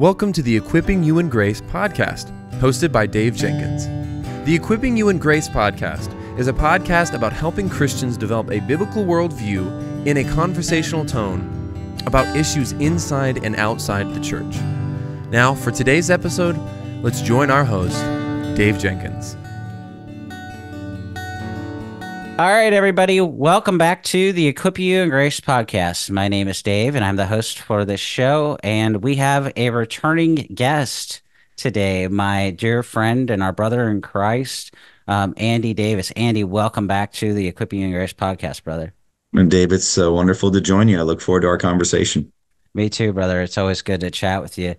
Welcome to the Equipping You in Grace podcast, hosted by Dave Jenkins. The Equipping You in Grace podcast is a podcast about helping Christians develop a biblical worldview in a conversational tone about issues inside and outside the church. Now, for today's episode, let's join our host, Dave Jenkins. All right, everybody. Welcome back to the Equip You in Grace podcast. My name is Dave, and I'm the host for this show. And we have a returning guest today, my dear friend and our brother in Christ, Andy Davis. Andy, welcome back to the Equip You in Grace podcast, brother. And Dave, it's wonderful to join you. I look forward to our conversation. Me too, brother. It's always good to chat with you.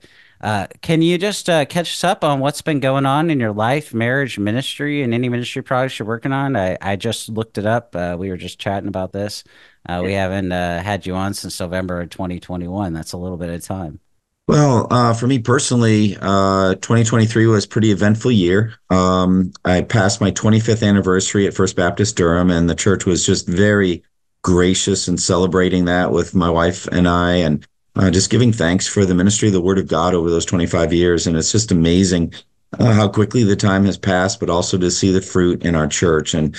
Can you just catch us up on what's been going on in your life, marriage, ministry, and any ministry projects you're working on? I just looked it up. We were just chatting about this. We haven't had you on since November of 2021. That's a little bit of time. Well, for me personally, 2023 was a pretty eventful year. I passed my 25th anniversary at First Baptist Durham, and the church was just very gracious in celebrating that with my wife and I, and just giving thanks for the ministry of the Word of God over those 25 years. And it's just amazing how quickly the time has passed, but also to see the fruit in our church. And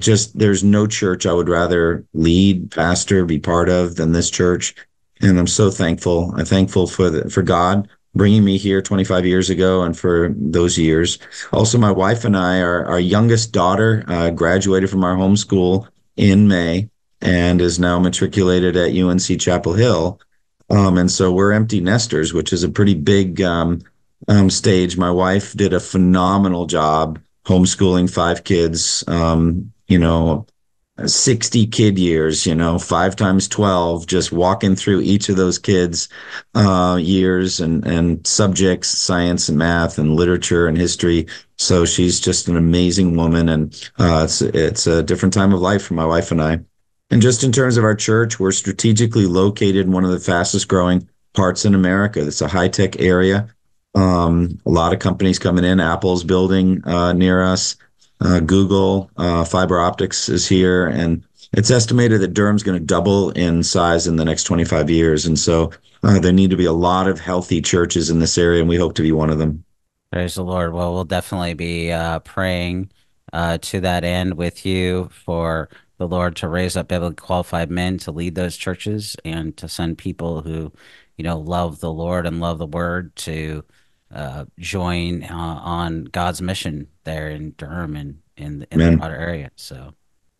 just there's no church I would rather lead, pastor, be part of than this church. And I'm so thankful. I'm thankful for God bringing me here 25 years ago and for those years. Also, my wife and I, our youngest daughter graduated from our homeschool in May and is now matriculated at UNC Chapel Hill. And so we're empty nesters, which is a pretty big stage. My wife did a phenomenal job homeschooling 5 kids, 60 kid years, 5 times 12, just walking through each of those kids' years and subjects, science and math and literature and history. So she's just an amazing woman. And it's a different time of life for my wife and I. And just in terms of our church, we're strategically located in one of the fastest growing parts in America. It's a high-tech area. A lot of companies coming in. Apple's building near us. Google, fiber optics is here. And it's estimated that Durham's going to double in size in the next 25 years. And so there need to be a lot of healthy churches in this area, and we hope to be one of them. Praise the Lord. Well, we'll definitely be praying to that end with you for the Lord to raise up biblically qualified men to lead those churches and to send people who, love the Lord and love the Word to join on God's mission there in Durham and in the broader area. So,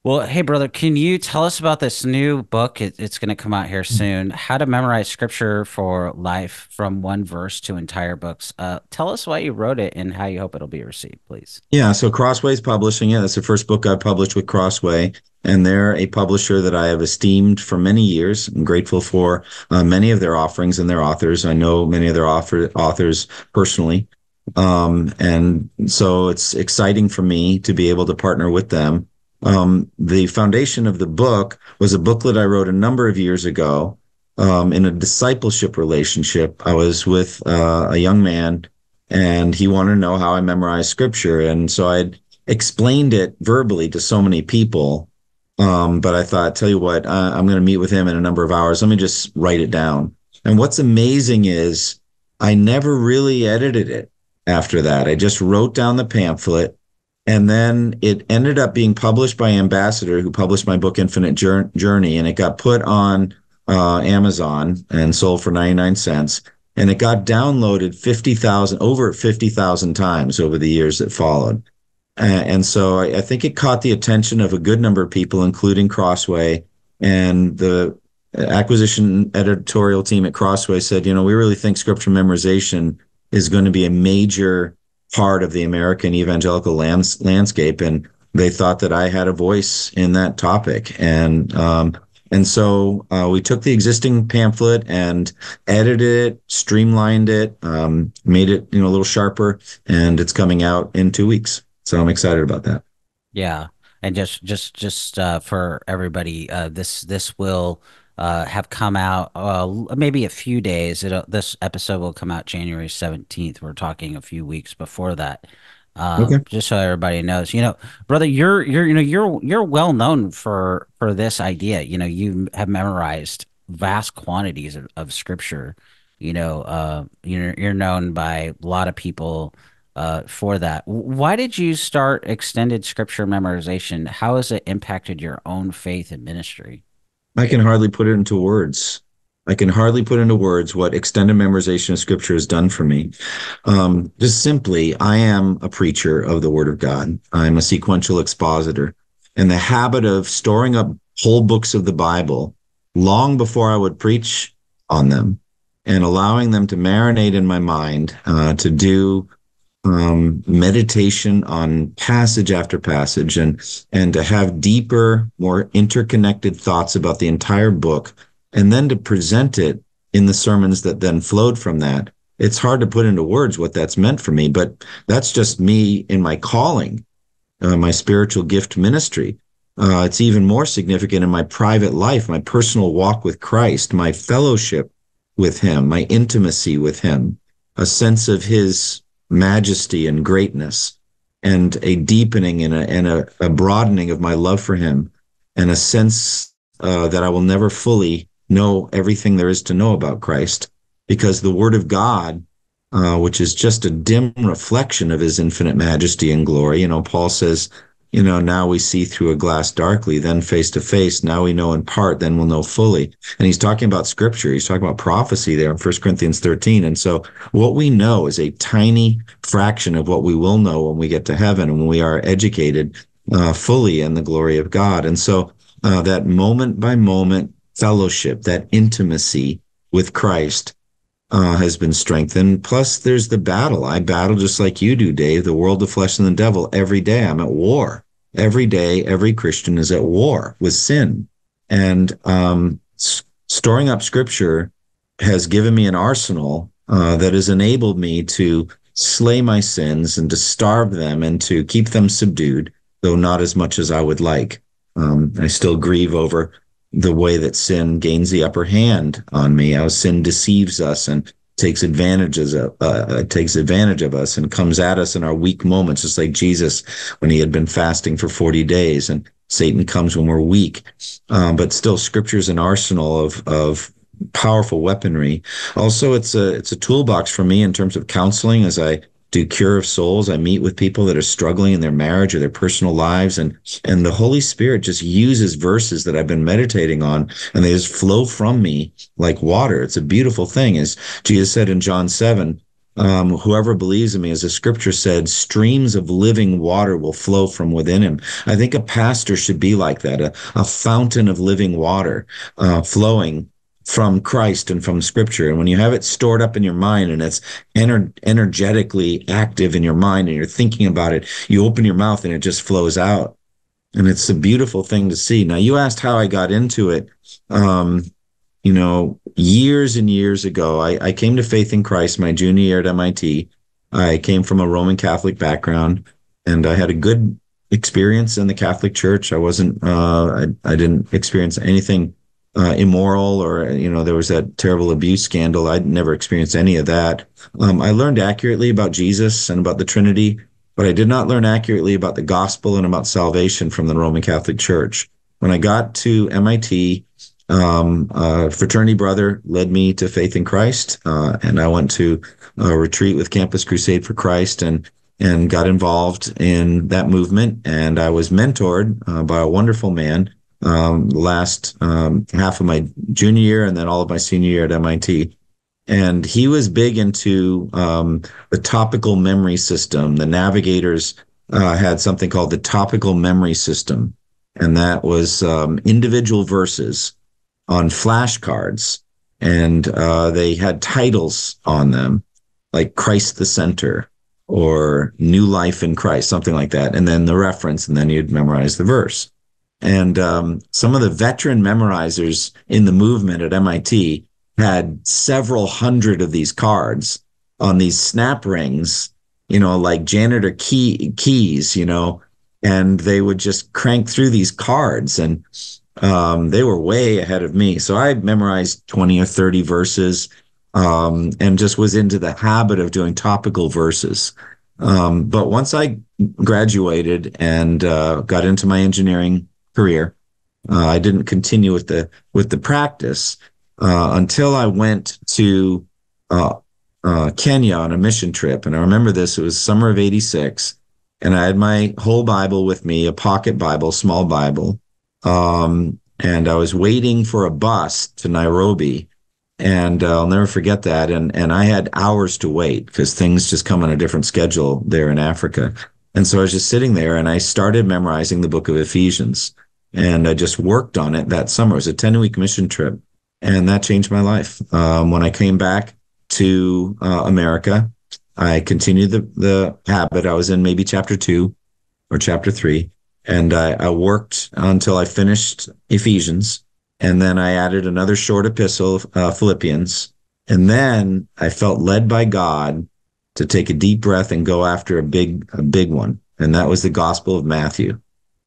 well, hey, brother, can you tell us about this new book? It's going to come out here soon. How to Memorize Scripture for Life from One Verse to Entire Books. Tell us why you wrote it and how you hope it'll be received, please. Yeah, so Crossway's publishing it. That's the first book I published with Crossway. And they're a publisher that I have esteemed for many years. I'm grateful for many of their offerings and their authors. I know many of their authors personally. And so it's exciting for me to be able to partner with them. The foundation of the book was a booklet I wrote a number of years ago in a discipleship relationship. I was with a young man, and he wanted to know how I memorized Scripture. And so I had explained it verbally to so many people, but I thought, tell you what, I'm going to meet with him in a number of hours. Let me just write it down. And what's amazing is I never really edited it after that. I just wrote down the pamphlet. And then it ended up being published by Ambassador, who published my book, Infinite Journey, and it got put on Amazon and sold for 99 cents. And it got downloaded over 50,000 times over the years that followed. And so I think it caught the attention of a good number of people, including Crossway. And the acquisition editorial team at Crossway said, we really think scripture memorization is going to be a major part of the American evangelical landscape, and they thought that I had a voice in that topic. And so we took the existing pamphlet and edited it, streamlined it, made it a little sharper, and it's coming out in 2 weeks. So I'm excited about that. Yeah, and just for everybody, this will have come out maybe a few days. This episode will come out January 17th. We're talking a few weeks before that, okay. Just so everybody knows. Brother, you're well known for this idea. You have memorized vast quantities of scripture you're known by a lot of people for that. Why did you start extended scripture memorization? How has it impacted your own faith and ministry? I can hardly put it into words. I can hardly put into words what extended memorization of scripture has done for me. Just simply, I am a preacher of the word of God. I'm a sequential expositor. And the habit of storing up whole books of the Bible long before I would preach on them and allowing them to marinate in my mind, to do meditation on passage after passage and to have deeper, more interconnected thoughts about the entire book, and then to present it in the sermons that then flowed from that. It's hard to put into words what that's meant for me, but that's just me in my calling, my spiritual gift ministry. It's even more significant in my private life, my personal walk with Christ, my fellowship with him, my intimacy with him, a sense of his majesty and greatness, and a deepening and a broadening of my love for him, and a sense that I will never fully know everything there is to know about Christ, because the Word of God, which is just a dim reflection of his infinite majesty and glory. Paul says, now we see through a glass darkly, then face to face. Now we know in part, then we'll know fully. And he's talking about scripture. He's talking about prophecy there in 1 Corinthians 13. And so what we know is a tiny fraction of what we will know when we get to heaven and when we are educated fully in the glory of God. And so that moment by moment fellowship, that intimacy with Christ has been strengthened. Plus, there's the battle. I battle just like you do, Dave, the world, the flesh, and the devil. Every day I'm at war. Every day, every Christian is at war with sin. And storing up scripture has given me an arsenal that has enabled me to slay my sins and to starve them and to keep them subdued, though not as much as I would like. I still grieve over the way that sin gains the upper hand on me, how sin deceives us and takes advantage of us and comes at us in our weak moments, just like Jesus when he had been fasting for 40 days, and Satan comes when we're weak. But still, Scripture is an arsenal of powerful weaponry. Also, it's a toolbox for me in terms of counseling. As I do Cure of Souls, I meet with people that are struggling in their marriage or their personal lives, and the Holy Spirit just uses verses that I've been meditating on, and they just flow from me like water. It's a beautiful thing. As Jesus said in John 7, whoever believes in me, as the scripture said, streams of living water will flow from within him. I think a pastor should be like that, a fountain of living water flowing from Christ and from scripture. And when you have it stored up in your mind and it's energetically active in your mind and you're thinking about it, you open your mouth and it just flows out. And it's a beautiful thing to see. Now, you asked how I got into it. Years and years ago, I came to faith in Christ my junior year at MIT. I came from a Roman Catholic background, and I had a good experience in the Catholic Church. I wasn't, I didn't experience anything immoral, or there was that terrible abuse scandal. I'd never experienced any of that. I learned accurately about Jesus and about the Trinity, but I did not learn accurately about the gospel and about salvation from the Roman Catholic Church. When I got to MIT, a fraternity brother led me to faith in Christ, and I went to a retreat with Campus Crusade for Christ and got involved in that movement. And I was mentored by a wonderful man last half of my junior year and then all of my senior year at MIT. And he was big into the topical memory system. The Navigators had something called the topical memory system. And that was individual verses on flashcards. And they had titles on them, like Christ the Center or New Life in Christ, something like that. And then the reference, and then you'd memorize the verse. And some of the veteran memorizers in the movement at MIT had several hundred of these cards on these snap rings, like janitor keys, and they would just crank through these cards. And they were way ahead of me. So I memorized 20 or 30 verses and just was into the habit of doing topical verses. But once I graduated and got into my engineering career, I didn't continue with the practice until I went to Kenya on a mission trip. And I remember this, it was summer of 86. And I had my whole Bible with me, a pocket Bible, small Bible. And I was waiting for a bus to Nairobi. And I'll never forget that. And I had hours to wait because things just come on a different schedule there in Africa. And so I was just sitting there and I started memorizing the book of Ephesians. And I just worked on it that summer. It was a 10-week mission trip. And that changed my life. When I came back to America, I continued the habit. I was in maybe chapter 2 or chapter 3. And I worked until I finished Ephesians. And then I added another short epistle, Philippians. And then I felt led by God to take a deep breath and go after a big one. And that was the Gospel of Matthew,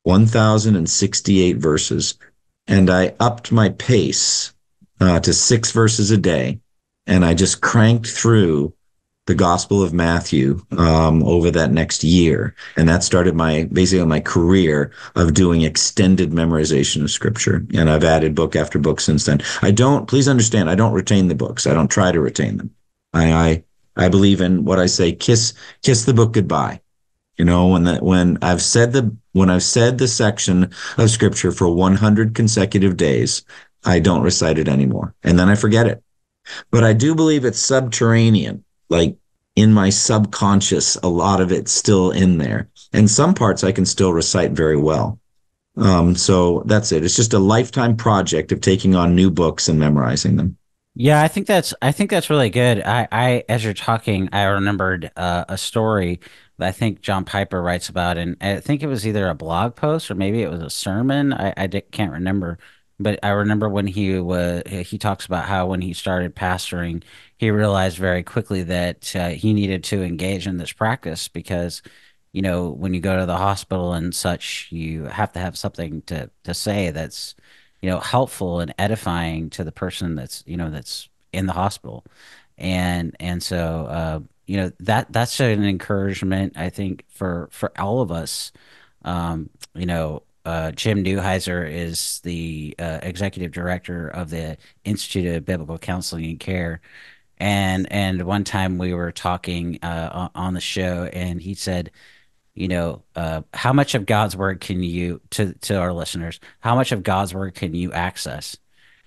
1,068 verses. And I upped my pace to 6 verses a day. And I just cranked through the Gospel of Matthew over that next year. And that started my career of doing extended memorization of Scripture. And I've added book after book since then. Please understand, I don't retain the books. I don't try to retain them. I believe in what I say, kiss the book goodbye. You know, when I've said the section of Scripture for 100 consecutive days, I don't recite it anymore. And then I forget it. But I do believe it's subterranean. Like in my subconscious, a lot of it's still in there. And some parts I can still recite very well. So that's it. It's just a lifetime project of taking on new books and memorizing them. Yeah, I think that's really good. I as you're talking, I remembered a story that I think John Piper writes about. And I think it was either a blog post or maybe it was a sermon. I can't remember. But I remember when he talks about how when he started pastoring, he realized very quickly that he needed to engage in this practice because, you know, when you go to the hospital and such, you have to have something to say that's, you know, helpful and edifying to the person that's, you know, that's in the hospital. And so, you know, that's an encouragement, I think, for all of us, you know. Jim Newheiser is the executive director of the Institute of Biblical Counseling and Care. And one time we were talking on the show, and he said, you know, how much of God's word can you, to our listeners, how much of God's word can you access?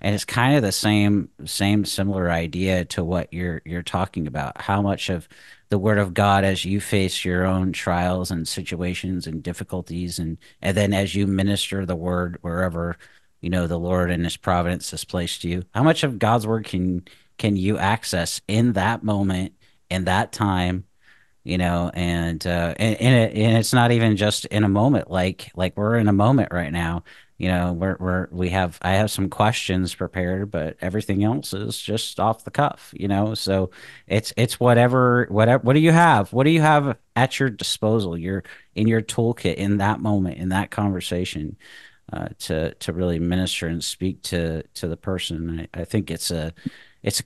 And it's kind of the same similar idea to what you're talking about. How much of the word of God as you face your own trials and situations and difficulties, and then as you minister the word wherever, you know, the Lord and his providence has placed you, how much of God's word can you access in that moment, in that time, you know? And it's not even just in a moment, like we're in a moment right now. You know, I have some questions prepared, but everything else is just off the cuff, you know? So it's whatever, what do you have? What do you have at your disposal? You're in your toolkit in that moment, in that conversation, to really minister and speak to the person. I think it's a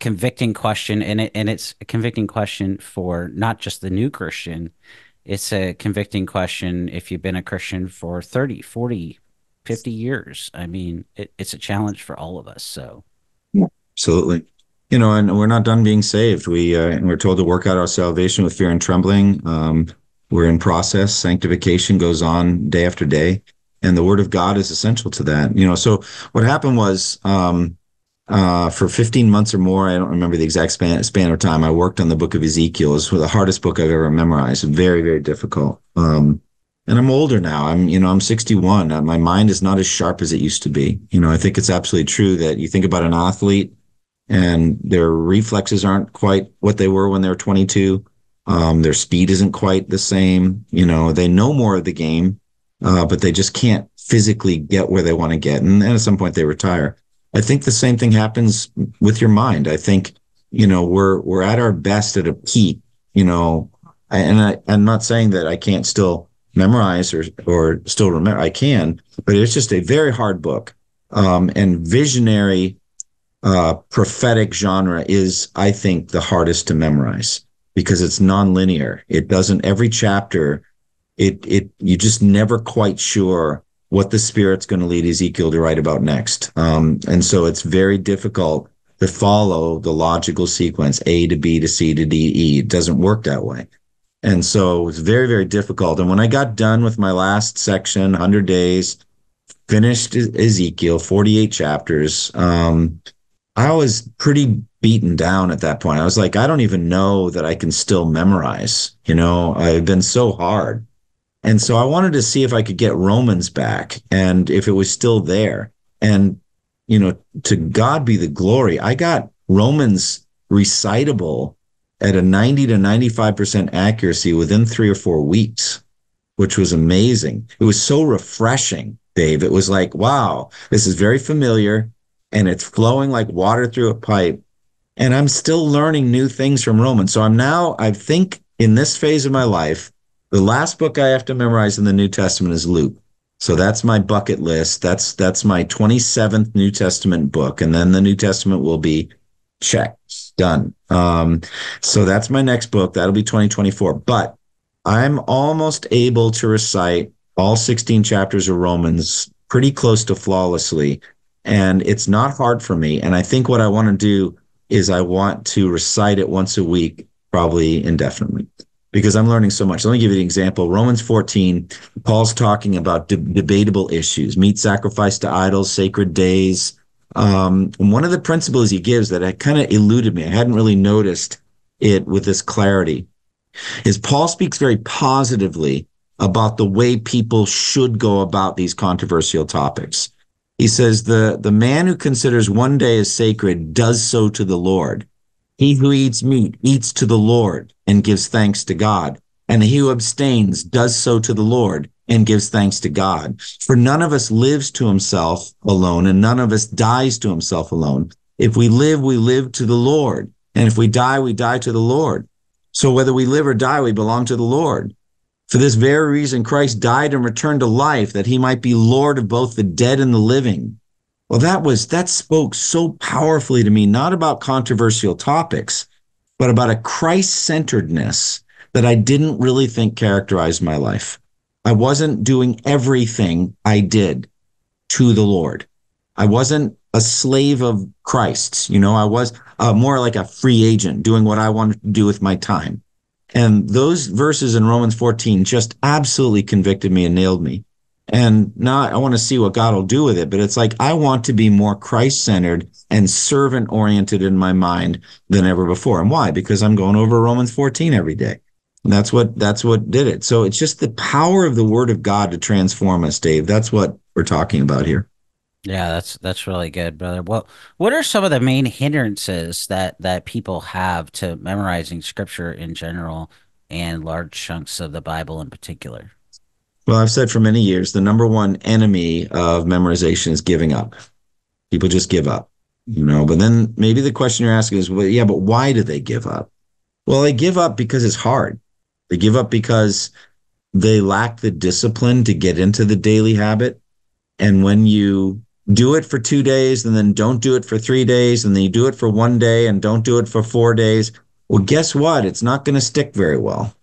convicting question, and it's a convicting question for not just the new Christian. It's a convicting question if you've been a Christian for 30, 40, 50 years. I mean, it's a challenge for all of us. So, yeah, absolutely. You know, and we're not done being saved. We're told to work out our salvation with fear and trembling. We're in process. Sanctification goes on day after day, and the Word of God is essential to that. You know, so what happened was for 15 months or more, I don't remember the exact span of time, I worked on the book of Ezekiel. It's the hardest book I've ever memorized. Very, very difficult. And I'm older now. I'm 61. My mind is not as sharp as it used to be. You know, I think it's absolutely true that you think about an athlete and their reflexes aren't quite what they were when they were 22. Their speed isn't quite the same. You know, they know more of the game, but they just can't physically get where they want to get. And at some point they retire. I think the same thing happens with your mind. I think, you know, we're at our best at a peak, you know, and I'm not saying that I can't still memorize or still remember. I can, but it's just a very hard book. And visionary prophetic genre is, I think, the hardest to memorize because it's nonlinear. It doesn't, every chapter, you're just never quite sure what the Spirit's going to lead Ezekiel to write about next. And so it's very difficult that follow the logical sequence, A to B to C to D, E. It doesn't work that way. And so it's very, very difficult. And when I got done with my last section, 100 days, finished Ezekiel, 48 chapters, I was pretty beaten down at that point. I was like, I don't even know that I can still memorize. You know, I've been so hard. And so I wanted to see if I could get Romans back and if it was still there. And, you know, to God be the glory, I got Romans recitable at a 90 to 95% accuracy within 3 or 4 weeks, which was amazing. It was so refreshing, Dave. It was like, wow, this is very familiar, and it's flowing like water through a pipe. And I'm still learning new things from Romans. So I'm now, I think, in this phase of my life, the last book I have to memorize in the New Testament is Luke. So that's my bucket list. That's my 27th New Testament book. And then the New Testament will be check, done. So that's my next book. That'll be 2024. But I'm almost able to recite all 16 chapters of Romans pretty close to flawlessly. And it's not hard for me. And I think what I want to do is I want to recite it once a week, probably indefinitely, because I'm learning so much. Let me give you an example. Romans 14, Paul's talking about debatable issues, meat sacrificed to idols, sacred days. And one of the principles he gives that kind of eluded me, I hadn't really noticed it with this clarity, is Paul speaks very positively about the way people should go about these controversial topics. He says, the man who considers one day as sacred does so to the Lord. He who eats meat eats to the Lord and gives thanks to God. And he who abstains does so to the Lord and gives thanks to God. For none of us lives to himself alone, and none of us dies to himself alone. If we live, we live to the Lord. And if we die, we die to the Lord. So whether we live or die, we belong to the Lord. For this very reason, Christ died and returned to life, that he might be Lord of both the dead and the living. Well, that spoke so powerfully to me, not about controversial topics, but about a Christ-centeredness that I didn't really think characterized my life. I wasn't doing everything I did to the Lord. I wasn't a slave of Christ. You know, I was more like a free agent doing what I wanted to do with my time. And those verses in Romans 14 just absolutely convicted me and nailed me. And now I want to see what God will do with it. But it's like, I want to be more Christ-centered and servant-oriented in my mind than ever before. And why? Because I'm going over Romans 14 every day. And that's what did it. So it's just the power of the Word of God to transform us, Dave. That's what we're talking about here. Yeah, that's really good, brother. Well, what are some of the main hindrances that people have to memorizing Scripture in general and large chunks of the Bible in particular? Well, I've said for many years, the number one enemy of memorization is giving up. People just give up, you know. But then maybe the question you're asking is, well, yeah, but why do they give up? Well, they give up because it's hard. They give up because they lack the discipline to get into the daily habit. And when you do it for 2 days and then don't do it for 3 days and then you do it for 1 day and don't do it for 4 days, well, guess what? It's not going to stick very well.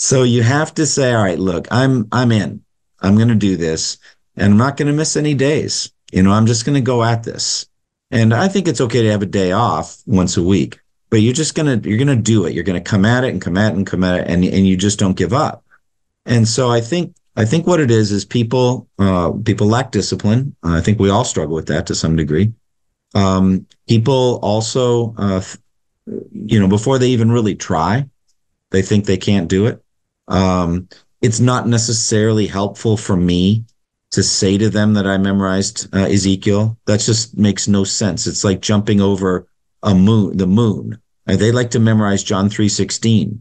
So you have to say, all right, look, I'm in. I'm going to do this, and I'm not going to miss any days. You know, I'm just going to go at this. And I think it's okay to have a day off once a week, but you're going to do it. You're going to come at it and come at it and come at it, and you just don't give up. And so I think what it is people lack discipline. I think we all struggle with that to some degree. People also, you know, before they even really try, they think they can't do it. It's not necessarily helpful for me to say to them that I memorized Ezekiel. That just makes no sense. It's like jumping over the moon. They like to memorize John 3:16.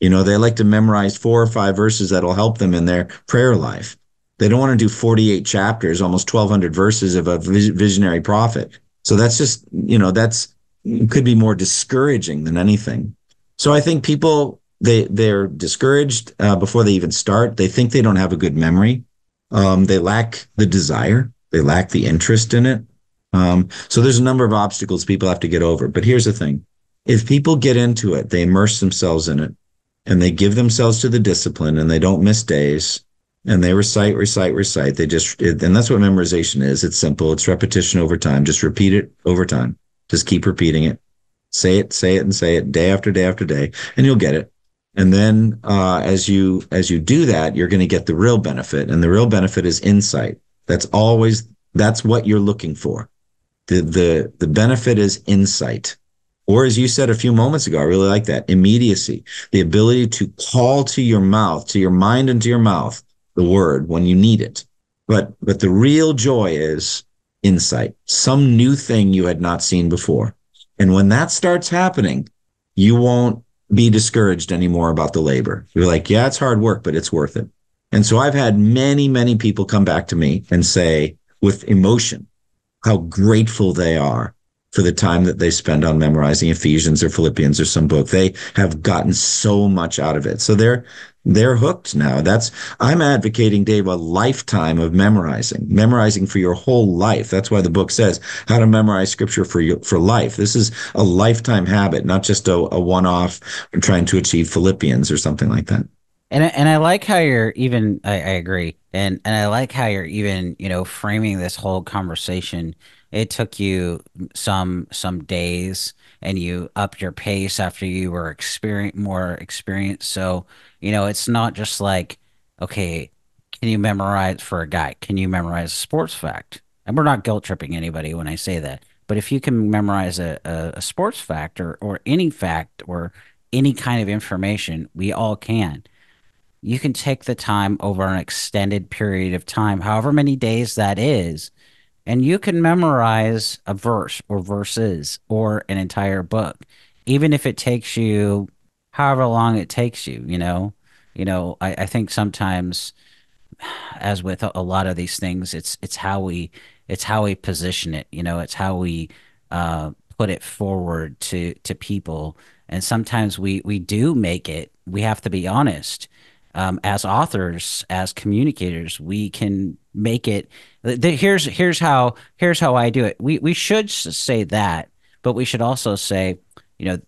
You know, they like to memorize 4 or 5 verses that'll help them in their prayer life. They don't want to do 48 chapters, almost 1,200 verses of a visionary prophet. So that's just, you know, it could be more discouraging than anything. So I think people, They're discouraged before they even start. They think they don't have a good memory. They lack the desire. They lack the interest in it. So there's a number of obstacles people have to get over. But here's the thing. If people get into it, they immerse themselves in it, and they give themselves to the discipline, and they don't miss days, and they recite. And that's what memorization is. It's simple. It's repetition over time. Just repeat it over time. Just keep repeating it. Say it, day after day after day, and you'll get it. And then as you do that, you're going to get the real benefit. And the real benefit is insight. That's what you're looking for. The benefit is insight. Or as you said a few moments ago, I really like that, immediacy, the ability to call to your mouth, to your mind and to your mouth, the word when you need it. But the real joy is insight, some new thing you had not seen before. And when that starts happening, you won't be discouraged anymore about the labor. You're like, yeah, it's hard work, but it's worth it. And so I've had many, many people come back to me and say with emotion how grateful they are for the time that they spend on memorizing Ephesians or Philippians or some book. They have gotten so much out of it. So they're hooked now. I'm advocating, Dave, a lifetime of memorizing for your whole life. That's why the book says how to memorize scripture for life. This is a lifetime habit, not just a one-off trying to achieve Philippians or something like that. And I like how you're even, I agree. And I like how you're even, framing this whole conversation. It took you some days, and you upped your pace after you were more experienced. So, it's not just like, okay, can you memorize for a guy? Can you memorize a sports fact? And we're not guilt tripping anybody when I say that. But if you can memorize a sports fact or any fact or any kind of information, we all can. You can take the time over an extended period of time, however many days that is, and you can memorize a verse or verses or an entire book, even if it takes you however long it takes you, I think sometimes, as with a lot of these things, it's how we position it, it's how we put it forward to people. And sometimes we do make it, we have to be honest. As authors, as communicators, we can make it. Here's how I do it. We should say that, but we should also say,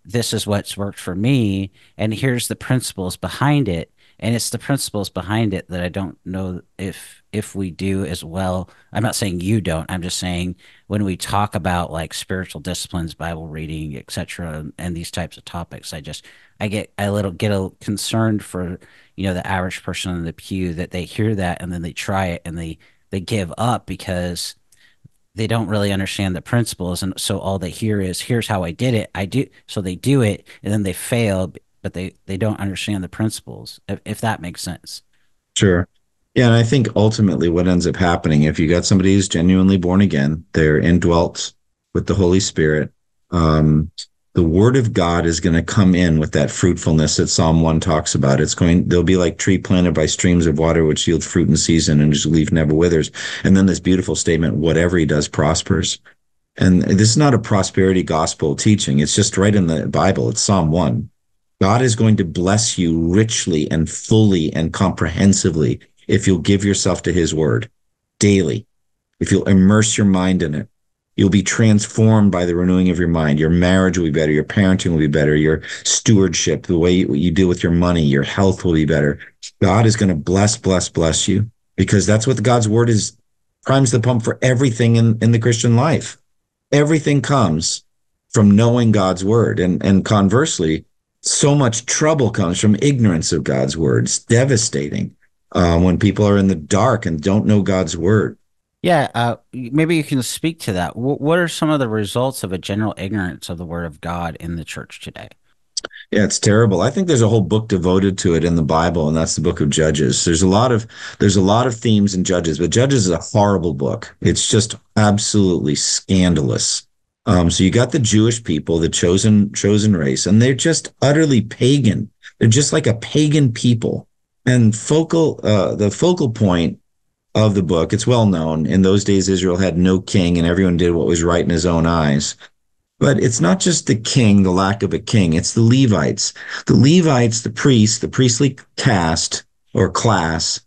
this is what's worked for me, and here's the principles behind it. And it's the principles behind it that I don't know if we do as well. I'm not saying you don't. I'm just saying when we talk about like spiritual disciplines, Bible reading, etc., and these types of topics, I get a little concerned for the average person in the pew, that they hear that and then they try it and they give up because they don't really understand the principles, and so all they hear is here's how I did it. I do so they do it and then they fail. But they don't understand the principles, if that makes sense. Sure. Yeah, and I think ultimately what ends up happening, if you got somebody who's genuinely born again, they're indwelt with the Holy Spirit, the Word of God is going to come in with that fruitfulness that Psalm 1 talks about. They'll be like tree planted by streams of water, which yield fruit in season and whose leaf never withers. And then this beautiful statement, whatever he does prospers. And this is not a prosperity gospel teaching. It's just right in the Bible. It's Psalm 1. God is going to bless you richly and fully and comprehensively if you'll give yourself to his word daily, if you'll immerse your mind in it. You'll be transformed by the renewing of your mind. Your marriage will be better. Your parenting will be better. Your stewardship, the way you deal with your money, your health will be better. God is going to bless you, because that's what God's word is, primes the pump for everything in the Christian life. Everything comes from knowing God's word. And conversely, so much trouble comes from ignorance of God's word. It's devastating when people are in the dark and don't know God's word. Yeah, maybe you can speak to that. What are some of the results of a general ignorance of the word of God in the church today? Yeah, it's terrible. I think there's a whole book devoted to it in the Bible, and that's the book of Judges. There's a lot of themes in Judges, but Judges is a horrible book. It's just absolutely scandalous. So you got the Jewish people, the chosen race, and they're just utterly pagan. They're just like a pagan people. And the focal point of the book, it's well known. In those days, Israel had no king, and everyone did what was right in his own eyes. But it's not just the king, the lack of a king. It's the Levites. The Levites, the priests, the priestly caste or class,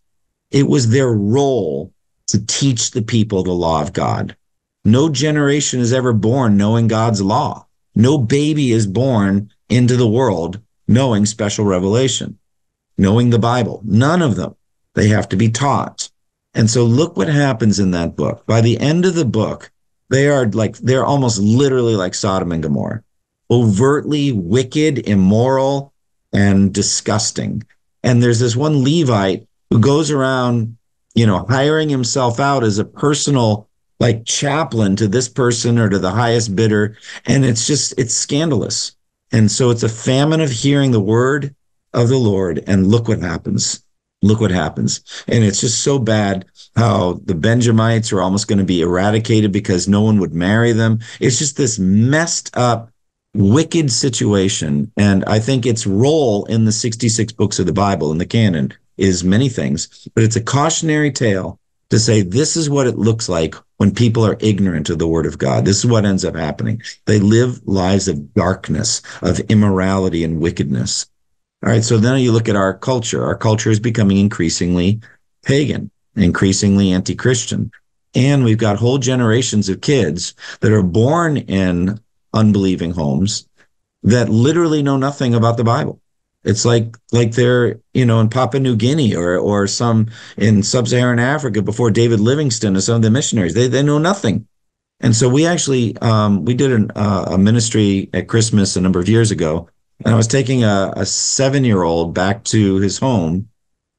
it was their role to teach the people the law of God. No generation is ever born knowing God's law. No baby is born into the world knowing special revelation, knowing the Bible. None of them. They have to be taught. And so look what happens in that book. By the end of the book, They are like, they're almost literally like Sodom and Gomorrah, overtly wicked, immoral, and disgusting. And there's this one Levite who goes around, you know, hiring himself out as a personal, like, chaplain to this person or to the highest bidder. And it's just, it's scandalous. And so it's a famine of hearing the word of the Lord. And look what happens. Look what happens. And it's just so bad how the Benjamites are almost going to be eradicated because no one would marry them. It's just this messed up, wicked situation. And I think its role in the 66 books of the Bible, in the canon, is many things. But it's a cautionary tale to say this is what it looks like when people are ignorant of the word of God. This is what ends up happening. They live lives of darkness, of immorality and wickedness. All right, so then you look at our culture. Our culture is becoming increasingly pagan, increasingly anti-Christian. And we've got whole generations of kids that are born in unbelieving homes that literally know nothing about the Bible. It's like they're, you know, in Papua New Guinea or some in Sub-Saharan Africa before David Livingstone and some of the missionaries. They know nothing. And so we actually, we did a ministry at Christmas a number of years ago. And I was taking a 7-year-old back to his home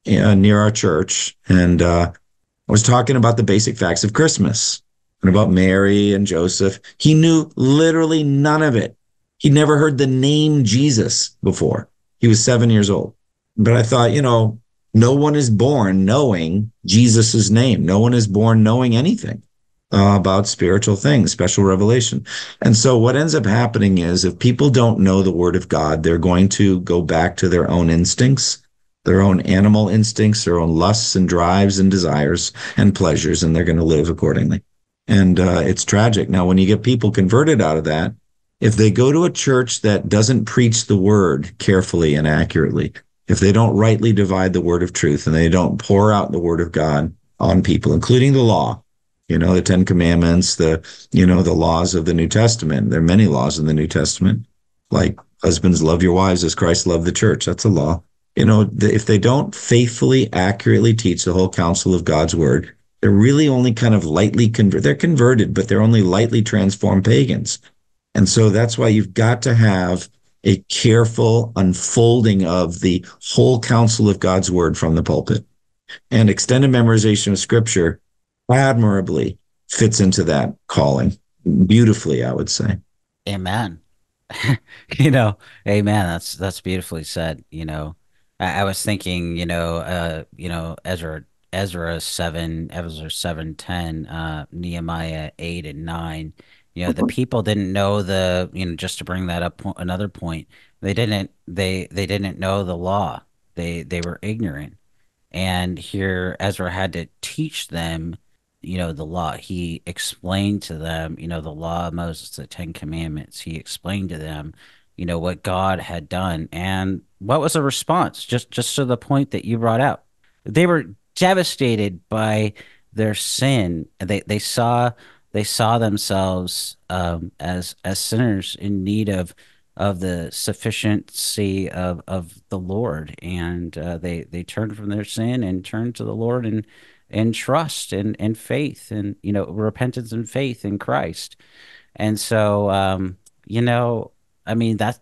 near our church, and I was talking about the basic facts of Christmas and about Mary and Joseph. He knew literally none of it. He'd never heard the name Jesus before. He was 7 years old. But I thought, you know, no one is born knowing Jesus's name. No one is born knowing anything about spiritual things, special revelation. And so what ends up happening is if people don't know the word of God, they're going to go back to their own instincts, their own animal instincts, their own lusts and drives and desires and pleasures, and they're going to live accordingly. And it's tragic. Now, when you get people converted out of that, if they go to a church that doesn't preach the word carefully and accurately, if they don't rightly divide the word of truth and they don't pour out the word of God on people, including the law, you know, the Ten Commandments, the laws of the New Testament. There are many laws in the New Testament, like husbands, love your wives as Christ loved the church. That's a law. You know, if they don't faithfully, accurately teach the whole counsel of God's word, they're really only kind of lightly converted. They're converted, but they're only lightly transformed pagans. And so that's why you've got to have a careful unfolding of the whole counsel of God's word from the pulpit. And extended memorization of scripture admirably fits into that calling beautifully, I would say. Amen. You know, amen. That's beautifully said. You know, I was thinking, Ezra 7:10, Nehemiah 8 and 9. You know, the people didn't know the, you know, just to bring that up another point, they didn't know the law. They were ignorant, and here Ezra had to teach them. You know, the law. He explained to them, you know, the law of Moses, the Ten Commandments. He explained to them, you know, what God had done and what was the response, just to the point that you brought out. They were devastated by their sin. They saw themselves as sinners in need of the sufficiency of the Lord, and they turned from their sin and turned to the Lord and trust and faith and, you know, repentance and faith in Christ. And so, you know, I mean, that's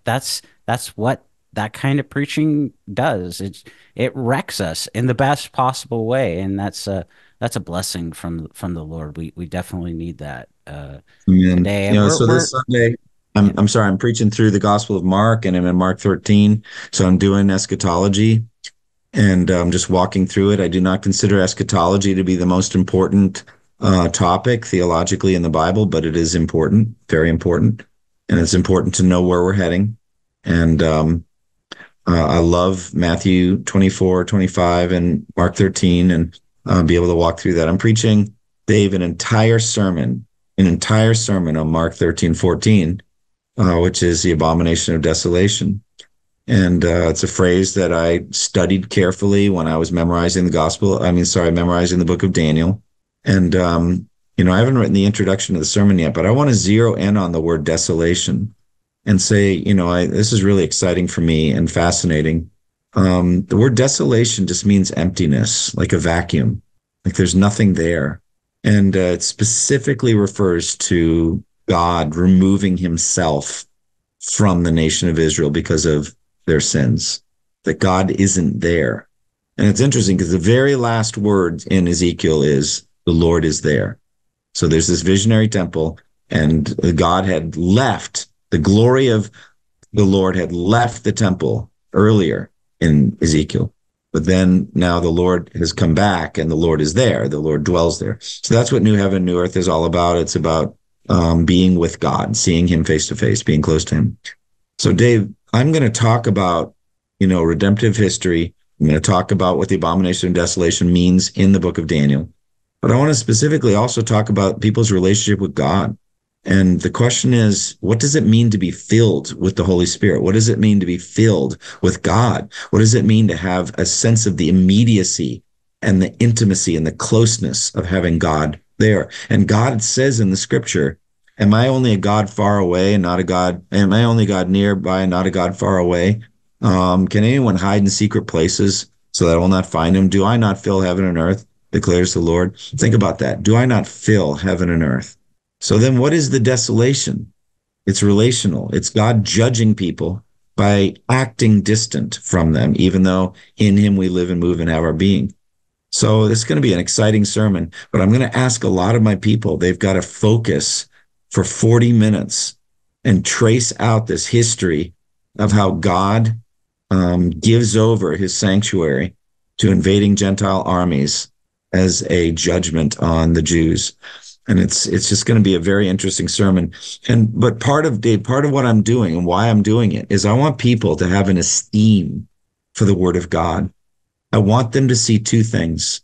what that kind of preaching does. It wrecks us in the best possible way. And that's a blessing from the Lord. We definitely need that today. And you know, this Sunday, I'm sorry, I'm preaching through the Gospel of Mark, and I'm in Mark 13. So I'm doing eschatology. And I'm just walking through it. I do not consider eschatology to be the most important topic theologically in the Bible, but it is important, very important. And it's important to know where we're heading. And I love Matthew 24, 25, and Mark 13, and be able to walk through that. I'm preaching, Dave, an entire sermon on Mark 13, 14, which is the abomination of desolation. And it's a phrase that I studied carefully when I was memorizing the book of Daniel. And, you know, I haven't written the introduction to the sermon yet, but I want to zero in on the word desolation and say, you know, this is really exciting for me and fascinating. The word desolation just means emptiness, like a vacuum, like there's nothing there. And it specifically refers to God removing himself from the nation of Israel because of their sins, that God isn't there. And it's interesting because the very last words in Ezekiel is, the Lord is there. So there's this visionary temple, and God had left, the glory of the Lord had left the temple earlier in Ezekiel. But then now the Lord has come back, and the Lord is there. The Lord dwells there. So that's what New Heaven, New Earth is all about. It's about being with God, seeing him face to face, being close to him. So Dave, I'm going to talk about, redemptive history. I'm going to talk about what the abomination of desolation means in the book of Daniel. But I want to specifically also talk about people's relationship with God. And the question is, what does it mean to be filled with the Holy Spirit? What does it mean to be filled with God? What does it mean to have a sense of the immediacy and the intimacy and the closeness of having God there? And God says in the scripture, am I only a God far away and not a God? Am I only God nearby and not a God far away? Can anyone hide in secret places so that I will not find him? Do I not fill heaven and earth, declares the Lord? Think about that. Do I not fill heaven and earth? So then what is the desolation? It's relational. It's God judging people by acting distant from them, even though in him we live and move and have our being. So this is going to be an exciting sermon, but I'm going to ask a lot of my people, they've got to focus for 40 minutes and trace out this history of how God gives over his sanctuary to invading Gentile armies as a judgment on the Jews. And it's just going to be a very interesting sermon. But part of what I'm doing and why I'm doing it is I want people to have an esteem for the Word of God. I want them to see two things.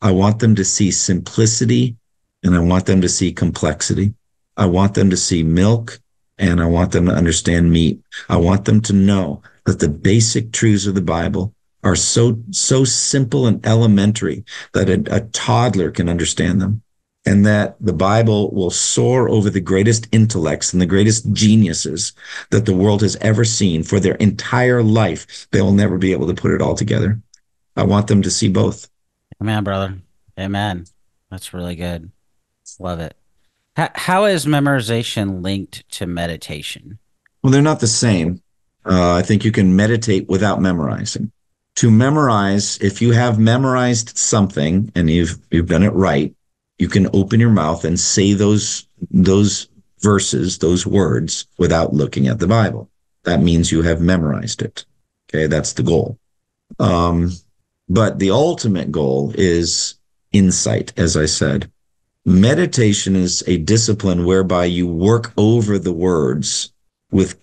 I want them to see simplicity, and I want them to see complexity. I want them to see milk, and I want them to understand meat. I want them to know that the basic truths of the Bible are so simple and elementary that a toddler can understand them, and that the Bible will soar over the greatest intellects and the greatest geniuses that the world has ever seen. For their entire life, they will never be able to put it all together. I want them to see both. Amen, brother. Amen. That's really good. Love it. How is memorization linked to meditation? Well, they're not the same. I think you can meditate without memorizing. To memorize, if you have memorized something and you've done it right, you can open your mouth and say those verses, those words, without looking at the Bible. That means you have memorized it. Okay, that's the goal. But the ultimate goal is insight, as I said. Meditation is a discipline whereby you work over the words with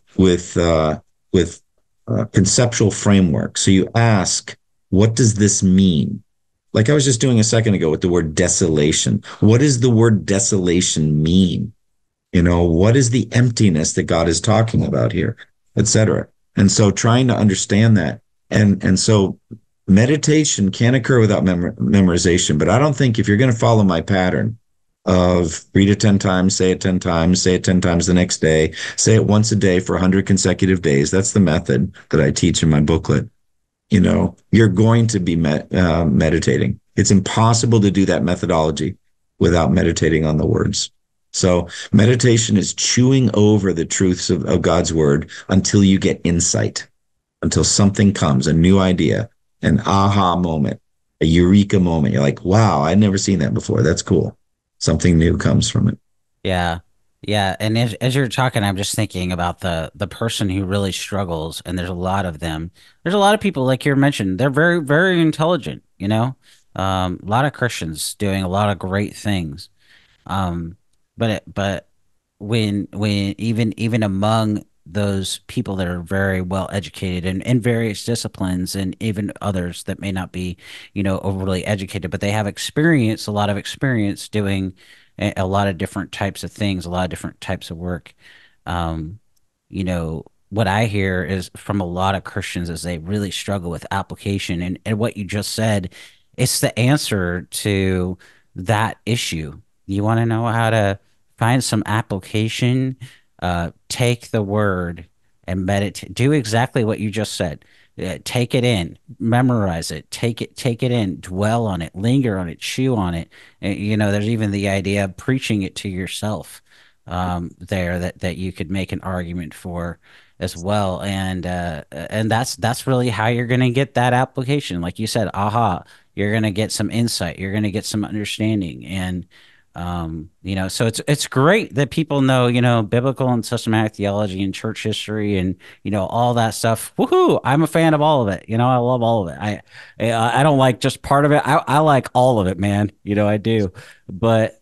conceptual framework. So you ask, what does this mean? Like I was just doing a second ago with the word desolation. What does the word desolation mean? What is the emptiness that God is talking about here, etc. And so trying to understand that. And so meditation can occur without memorization, but I don't think if you're going to follow my pattern of read it 10 times, say it 10 times, say it 10 times the next day, say it once a day for 100 consecutive days. That's the method that I teach in my booklet. You're going to be meditating. It's impossible to do that methodology without meditating on the words. So meditation is chewing over the truths of God's word until you get insight, until something comes, a new idea, an aha moment, a eureka moment. You're like, wow, I've never seen that before. That's cool. Something new comes from it. Yeah. Yeah. And as you're talking, I'm just thinking about the person who really struggles, and there's a lot of them. There's a lot of people, like you mentioned, they're very, very intelligent, a lot of Christians doing a lot of great things. But when even among those people that are very well educated and in various disciplines, and even others that may not be, overly educated, but they have a lot of experience doing a lot of different types of things, a lot of different types of work. What I hear is from a lot of Christians is they really struggle with application. And what you just said, it's the answer to that issue. You want to know how to find some application, take the word and meditate. Do exactly what you just said. Take it in, memorize it, take it in, dwell on it, linger on it, chew on it. You know, there's even the idea of preaching it to yourself there that you could make an argument for as well. And that's really how you're going to get that application. Like you said, aha, you're going to get some insight, you're going to get some understanding. And, you know, so it's great that people know, you know, biblical and systematic theology and church history and, you know, all that stuff. Woohoo! I'm a fan of all of it. You know, I love all of it. I don't like just part of it. I like all of it, man. You know, I do. But,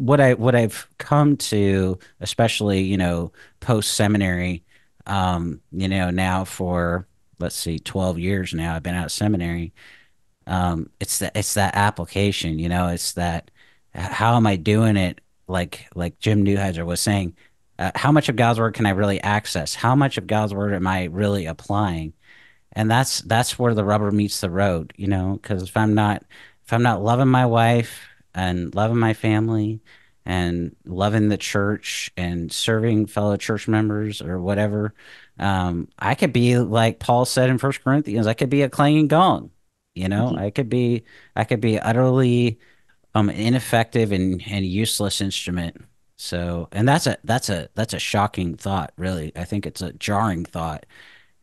what I've come to, especially, you know, post seminary, you know, now for, let's see, 12 years now, I've been out of seminary. It's that application, you know, it's that, how am I doing it? Like Jim Newheiser was saying, how much of God's word can I really access? How much of God's word am I really applying? And that's where the rubber meets the road, you know, because if I'm not loving my wife and loving my family and loving the church and serving fellow church members or whatever, I could be, like Paul said in First Corinthians, I could be a clanging gong, you know, mm-hmm. I could be utterly ineffective and useless instrument. So, and that's a shocking thought, really. I think it's a jarring thought.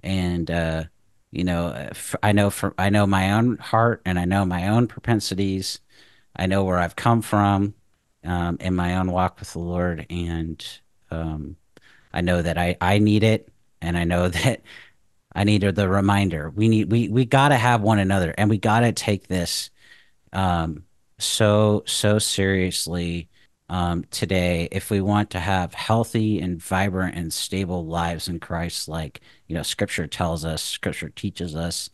And, you know, I know my own heart, and I know my own propensities. I know where I've come from, in my own walk with the Lord. And, I know that I need it. And I know that I need the reminder. We gotta have one another, and we gotta take this, so seriously today if we want to have healthy and vibrant and stable lives in Christ, like, you know, Scripture tells us, Scripture teaches us.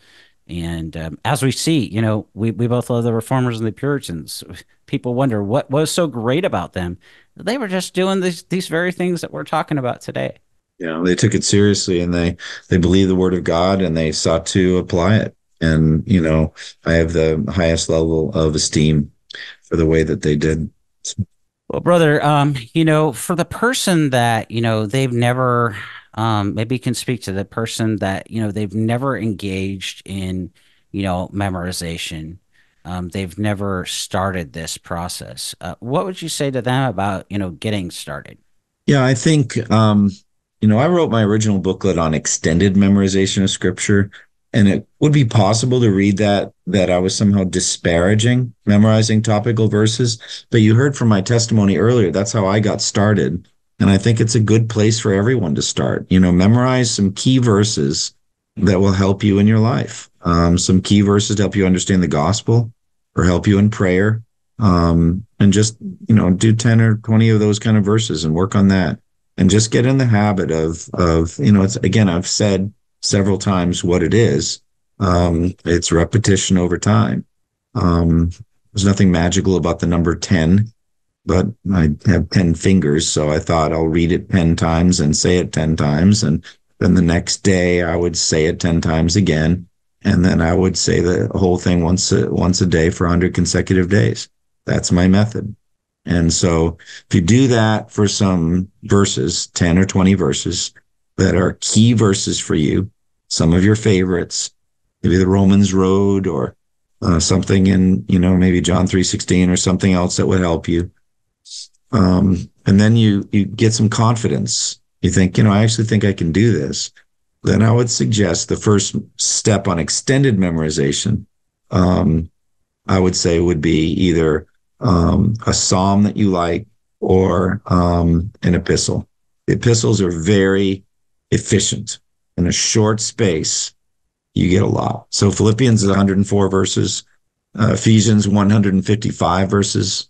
And as we see, you know, we both love the Reformers and the Puritans. People wonder what was so great about them. They were just doing these very things that we're talking about today. Yeah, they took it seriously, and they believed the Word of God, and they sought to apply it. And, you know, I have the highest level of esteem for the way that they did. Well, brother, you know, for the person that, you know, they've never, maybe you can speak to the person that, you know, they've never engaged in, you know, memorization. They've never started this process. What would you say to them about, you know, getting started? Yeah, I think, you know, I wrote my original booklet on extended memorization of Scripture. And it would be possible to read that I was somehow disparaging memorizing topical verses. But you heard from my testimony earlier, that's how I got started. And I think it's a good place for everyone to start. You know, memorize some key verses that will help you in your life. Some key verses to help you understand the gospel or help you in prayer. And just, you know, do 10 or 20 of those kind of verses and work on that. And just get in the habit of you know, it's, again, I've said several times what it is. It's repetition over time. There's nothing magical about the number 10, but I have 10 fingers, so I thought I'll read it 10 times and say it 10 times. And then the next day I would say it 10 times again. And then I would say the whole thing once a day for 100 consecutive days. That's my method. And so if you do that for some verses, 10 or 20 verses, that are key verses for you, some of your favorites, maybe the Romans Road or something in, you know, maybe John 3:16 or something else that would help you. And then you get some confidence. You think, you know, I actually think I can do this. Then I would suggest the first step on extended memorization, I would say would be either a psalm that you like or an epistle. The epistles are very efficient. In a short space, you get a lot. So Philippians is 104 verses, Ephesians 155 verses.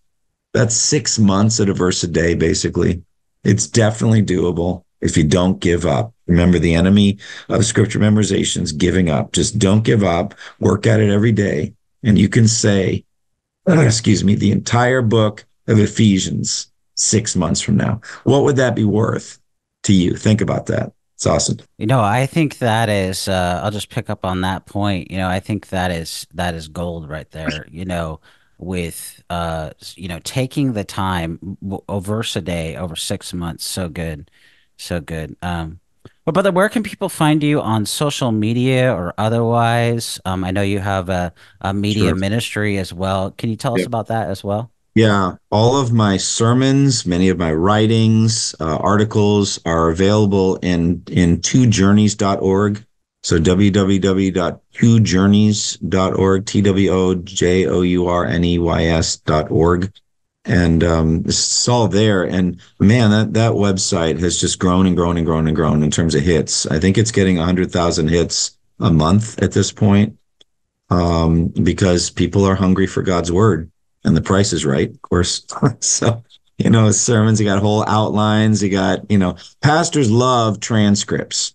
That's 6 months at a verse a day, basically. It's definitely doable if you don't give up. Remember, the enemy of Scripture memorization is giving up. Just don't give up. Work at it every day. And you can say, the entire book of Ephesians 6 months from now. What would that be worth to you? Think about that. It's awesome. You know, I think that is, I'll just pick up on that point. You know, I think that is gold right there, you know, with, you know, taking the time, a verse a day over 6 months. So good. So good. Well, brother, where can people find you on social media or otherwise? I know you have a media ministry as well. Can you tell us about that as well? Yeah, all of my sermons, many of my writings, articles are available in twojourneys.org. So www.twojourneys.org, twojourneys.org. And it's all there. And man, that website has just grown and grown and grown and grown in terms of hits. I think it's getting 100,000 hits a month at this point, because people are hungry for God's word, and the price is right, of course. So, you know, sermons, you got whole outlines, you got, you know, pastors love transcripts.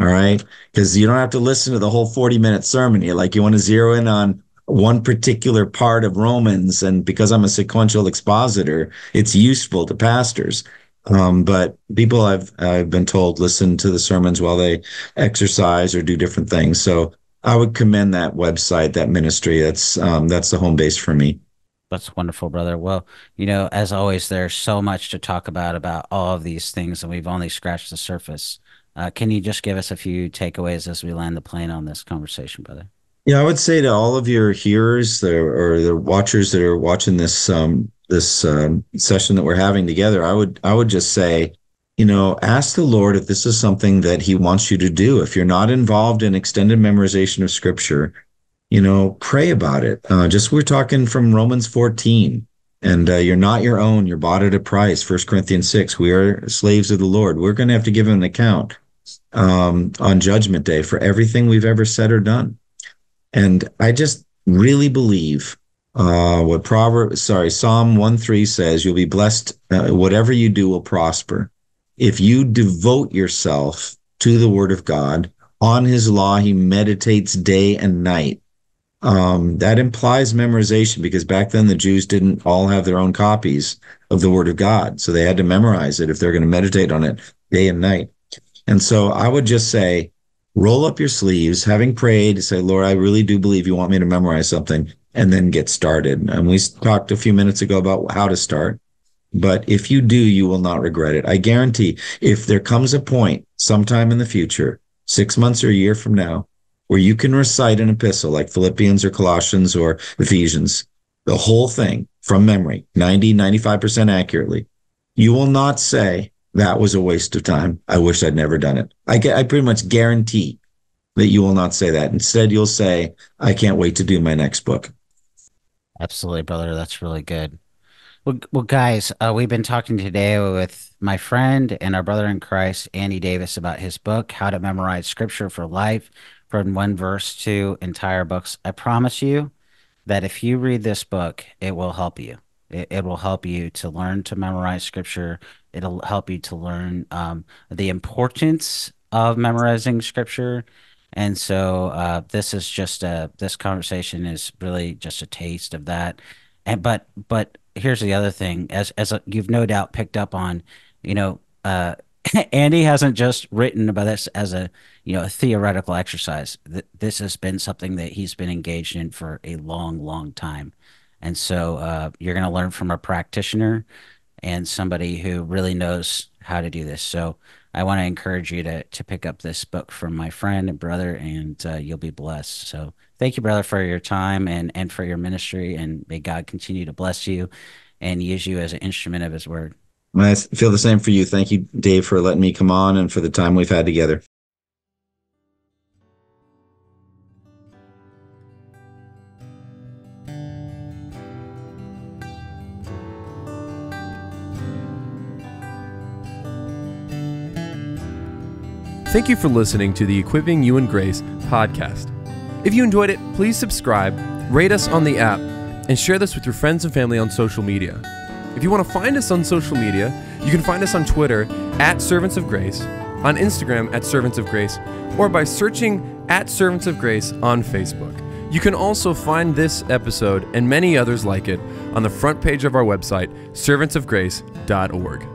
All right. Because you don't have to listen to the whole 40-minute sermon. You're like, you want to zero in on one particular part of Romans. And because I'm a sequential expositor, it's useful to pastors. But people, I've been told, listen to the sermons while they exercise or do different things. So I would commend that website, that ministry. That's the home base for me. That's wonderful, brother. Well, you know, as always, there's so much to talk about all of these things, and we've only scratched the surface. Can you just give us a few takeaways as we land the plane on this conversation, brother? Yeah, I would say to all of your hearers or the watchers that are watching this session that we're having together, I would just say, you know, ask the Lord if this is something that he wants you to do. If you're not involved in extended memorization of Scripture, you know, pray about it. We're talking from Romans 14. And you're not your own. You're bought at a price. First Corinthians 6. We are slaves of the Lord. We're going to have to give him an account on Judgment Day for everything we've ever said or done. And I just really believe what Psalm 1:3 says: "You'll be blessed. Whatever you do will prosper if you devote yourself to the Word of God. On His law, He meditates day and night." That implies memorization, because back then the Jews didn't all have their own copies of the Word of God. So they had to memorize it if they're going to meditate on it day and night. And so I would just say, roll up your sleeves, having prayed, say, Lord, I really do believe you want me to memorize something, and then get started. And we talked a few minutes ago about how to start. But if you do, you will not regret it. I guarantee if there comes a point sometime in the future, 6 months or a year from now, where you can recite an epistle like Philippians or Colossians or Ephesians, the whole thing from memory, 90, 95% accurately, you will not say, that was a waste of time. I wish I'd never done it. I pretty much guarantee that you will not say that. Instead, you'll say, I can't wait to do my next book. Absolutely, brother. That's really good. Well, guys, we've been talking today with my friend and our brother in Christ, Andy Davis, about his book, How to Memorize Scripture for Life, from one verse to entire books. I promise you that if you read this book, it will help you. It will help you to learn to memorize Scripture. It'll help you to learn the importance of memorizing Scripture. And so this conversation is really just a taste of that. And but here's the other thing, as you've no doubt picked up on, you know, Andy hasn't just written about this as a theoretical exercise. This has been something that he's been engaged in for a long, long time. And so you're going to learn from a practitioner and somebody who really knows how to do this. So I want to encourage you to pick up this book from my friend and brother, and you'll be blessed. So thank you, brother, for your time and for your ministry, and may God continue to bless you and use you as an instrument of his word. I feel the same for you. Thank you, Dave, for letting me come on and for the time we've had together. Thank you for listening to the Equipping You in Grace podcast. If you enjoyed it, please subscribe, rate us on the app, and share this with your friends and family on social media. If you want to find us on social media, you can find us on Twitter at Servants of Grace, on Instagram at Servants of Grace, or by searching at Servants of Grace on Facebook. You can also find this episode and many others like it on the front page of our website, servantsofgrace.org.